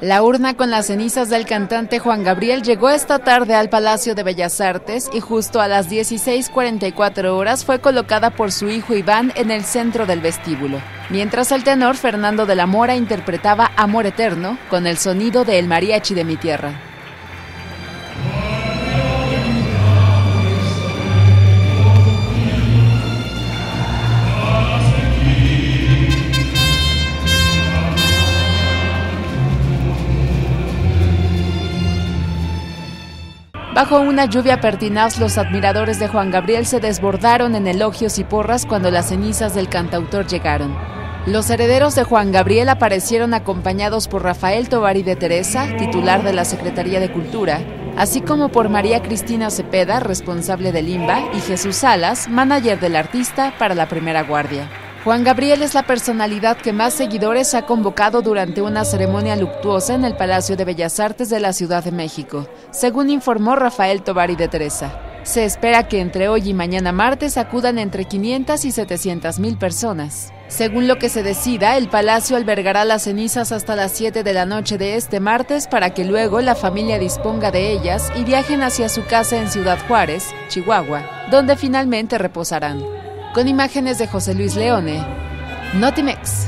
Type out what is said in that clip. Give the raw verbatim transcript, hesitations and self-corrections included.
La urna con las cenizas del cantante Juan Gabriel llegó esta tarde al Palacio de Bellas Artes y justo a las dieciséis cuarenta y cuatro horas fue colocada por su hijo Iván en el centro del vestíbulo, mientras el tenor Fernando de la Mora interpretaba Amor Eterno con el sonido de El Mariachi de mi Tierra. Bajo una lluvia pertinaz, los admiradores de Juan Gabriel se desbordaron en elogios y porras cuando las cenizas del cantautor llegaron. Los herederos de Juan Gabriel aparecieron acompañados por Rafael Tovar y de Teresa, titular de la Secretaría de Cultura, así como por María Cristina Cepeda, responsable del I N B A, y Jesús Salas, manager del artista, para la primera guardia. Juan Gabriel es la personalidad que más seguidores ha convocado durante una ceremonia luctuosa en el Palacio de Bellas Artes de la Ciudad de México, según informó Rafael Tovar y de Teresa. Se espera que entre hoy y mañana martes acudan entre quinientas y setecientas mil personas. Según lo que se decida, el Palacio albergará las cenizas hasta las siete de la noche de este martes para que luego la familia disponga de ellas y viajen hacia su casa en Ciudad Juárez, Chihuahua, donde finalmente reposarán. Con imágenes de José Luis Leone, Notimex.